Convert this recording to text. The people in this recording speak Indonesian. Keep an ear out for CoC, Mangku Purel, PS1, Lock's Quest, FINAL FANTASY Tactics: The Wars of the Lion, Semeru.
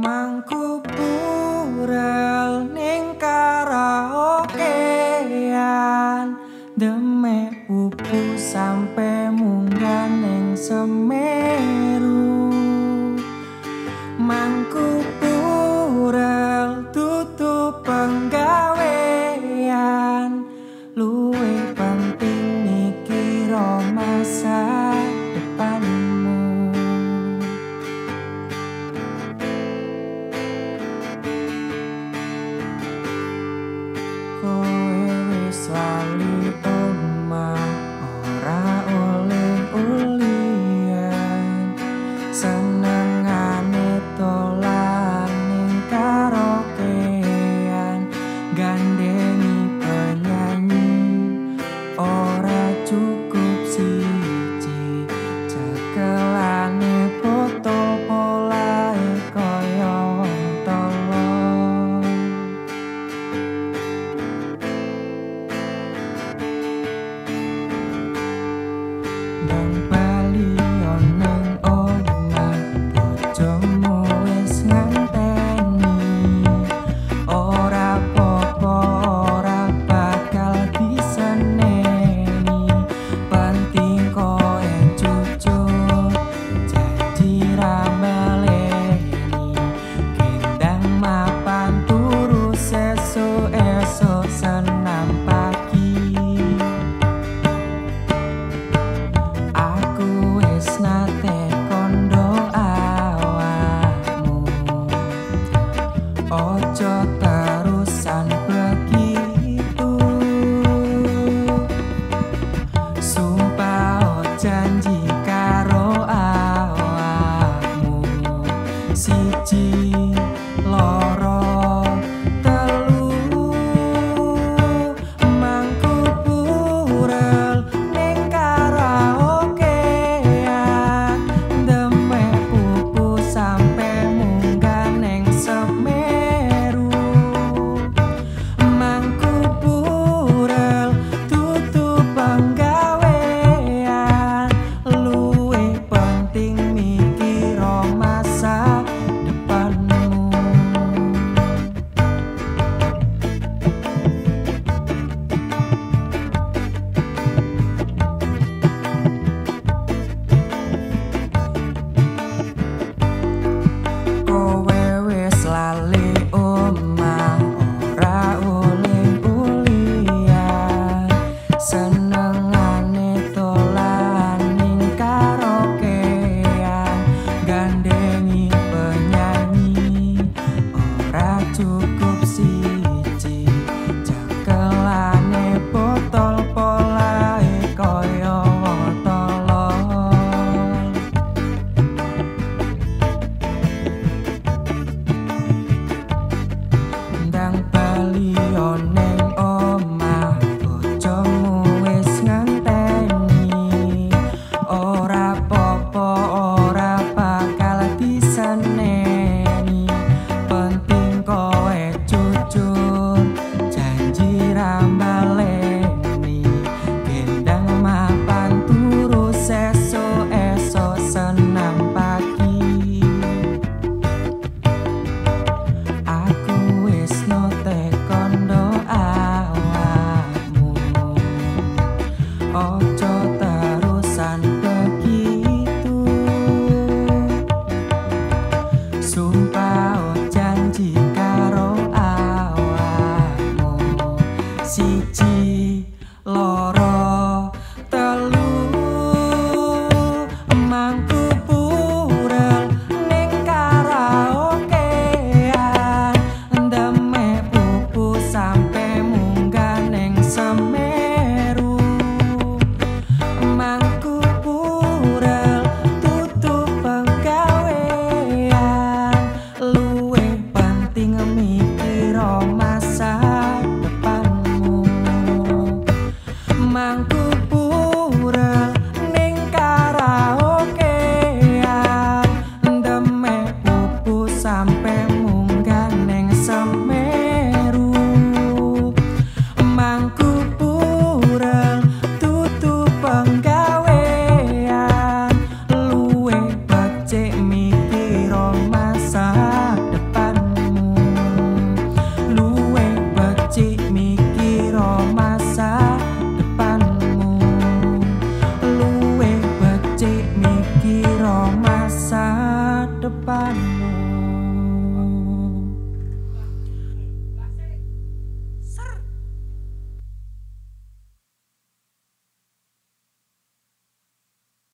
Mangku Purel ning karaokean, deme upu sampe munggah ning Semeru. Mangku